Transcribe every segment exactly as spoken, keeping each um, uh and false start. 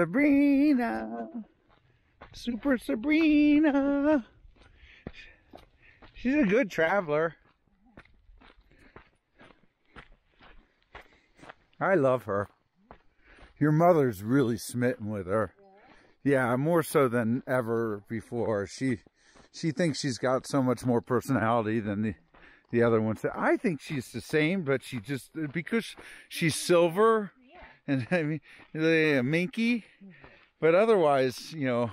Sabrina, Super Sabrina. She's a good traveler. I love her. Your mother's really smitten with her. Yeah, yeah, more so than ever before. She she thinks she's got so much more personality than the the other ones. I think she's the same, but she just, because she's silver, yeah, and I mean the minky, mm-hmm, but otherwise, you know,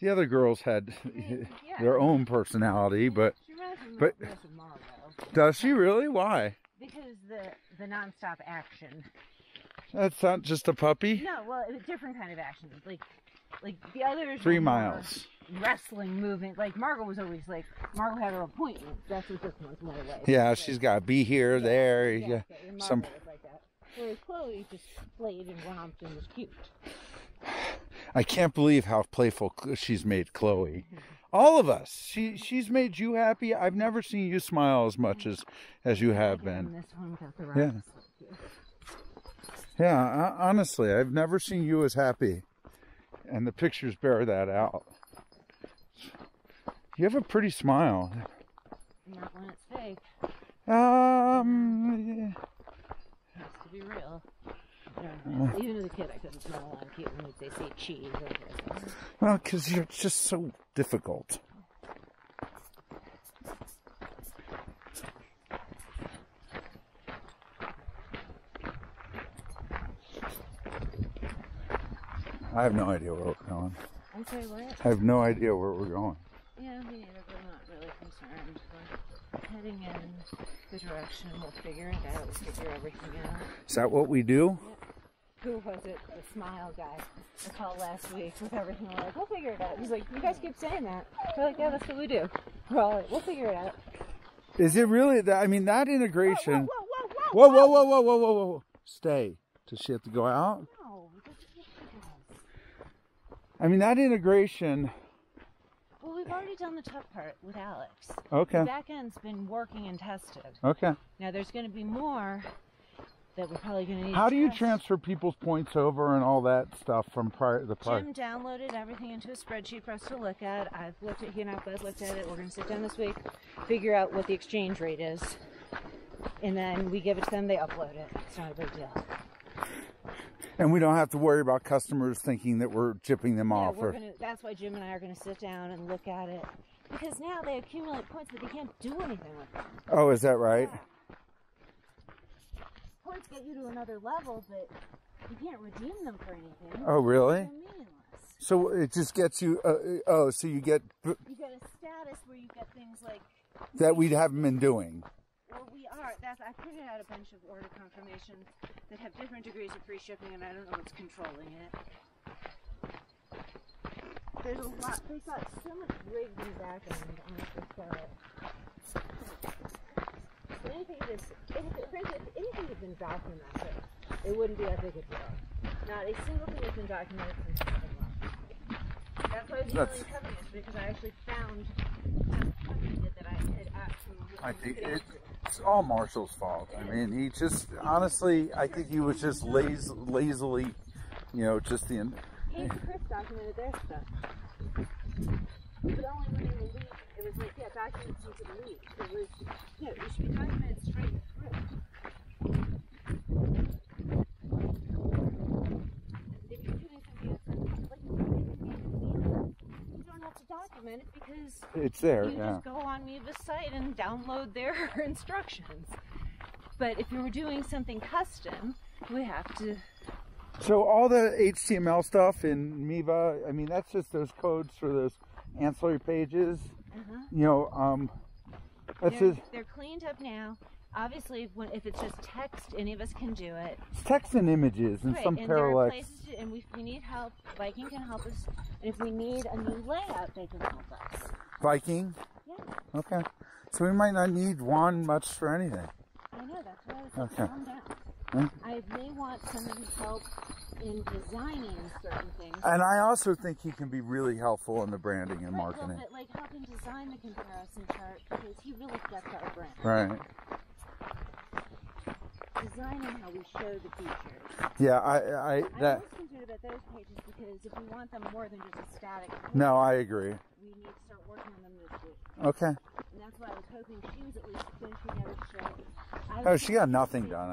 the other girls had, I mean, yeah, their own personality, but she but Margaux. Does she really? Why? Because the the nonstop action. That's not just a puppy. No, well, it's a different kind of action. Like, like the others. Three miles. Wrestling movement. Like Margaux was always like, Margaux had her appointment. That's what this one's more like. Yeah, like, she's got to be here, yeah, there. Yeah, yeah, yeah, your some. Like that. Whereas Chloe just played and romped and was cute. I can't believe how playful she's made Chloe. All of us. She she's made you happy. I've never seen you smile as much as as you have been. This one without the rocks. Yeah. Yeah, honestly, I've never seen you as happy, and the pictures bear that out. You have a pretty smile. Not when it's fake. Um, yeah. It has to be real. Uh, Even as a kid, I couldn't smile on people when they say cheese or something. Well, because you're just so difficult. I have no idea where we're going. I'm sorry, what? I have no idea where we're going. Yeah, me neither, but I'm not really concerned. We're heading in the direction, we'll figure it out. We'll figure everything out. Is that what we do? Yep. Who was it? The smile guy. I called last week with everything. We're like, we'll figure it out. He's like, you guys keep saying that. We're like, yeah, that's what we do. We're all like, we'll figure it out. Is it really that? I mean, that integration. Whoa, whoa, whoa, whoa, whoa, whoa, whoa, whoa, whoa, whoa, whoa. Stay. Does she have to go out? I mean, that integration. Well, we've already done the tough part with Alex. Okay. The back end's been working and tested. Okay. Now, there's going to be more that we're probably going to need. How do you transfer people's points over and all that stuff from prior the prior? Jim downloaded everything into a spreadsheet for us to look at. I've looked at, he and I both looked at it. We're going to sit down this week, figure out what the exchange rate is, and then we give it to them. They upload it. It's not a big deal. And we don't have to worry about customers thinking that we're chipping them yeah, off. We're or... gonna, that's why Jim and I are going to sit down and look at it. Because now they accumulate points, but they can't do anything with them. Oh, is that right? Yeah. Points get you to another level, but you can't redeem them for anything. Oh, really? So it just gets you... Uh, oh, so you get... You get a status where you get things like... That we haven't been doing. Well, we are. That's, I printed out a bunch of order confirmations that have different degrees of free shipping, and I don't know what's controlling it. There's a lot. They've got so much rigged in the back end on this pallet. So anything that's, if anything had been documented, it wouldn't be that big a deal. Not a single thing has been documented since the time. That's why I was really coming is because I actually found something that I had absolutely. I think it. It's all Marshall's fault. I mean, he just, honestly, I think he was just laz lazily, you know, just the end. Hey, Chris documented their stuff. But only when they were leaked, it was like, yeah, documents into the leak. It was, yeah, it should be documented straight through. If you're doing something, like, you don't have to document it because it's there, you yeah. just go on Meva's site and download their instructions. But if you were doing something custom, we have to. So all the H T M L stuff in Meva, I mean, that's just those codes for those ancillary pages. Uh-huh. You know, um, that's they're, just... they're cleaned up now. Obviously, when, if it's just text, any of us can do it. It's text and images and right. some and parallax. There are places to, and we, we need help. Viking can help us. And if we need a new layout, they can help us. Viking? Yeah. Okay. So we might not need Juan much for anything. I know. That's why I was okay. calm down. Hmm? I may want somebody's help in designing certain things. And I also think he can be really helpful in the branding and right, marketing. Well, but like help him design the comparison chart because he really gets our brand. Right. Designing how we show the features. Yeah, I, I, that. I always consider conclude at those pages because if we want them more than just a static page, no, I agree. We need to start working on them this week. Okay. And that's why I was hoping she was at least finishing every show. Oh, she got nothing done.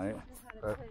I, I, I,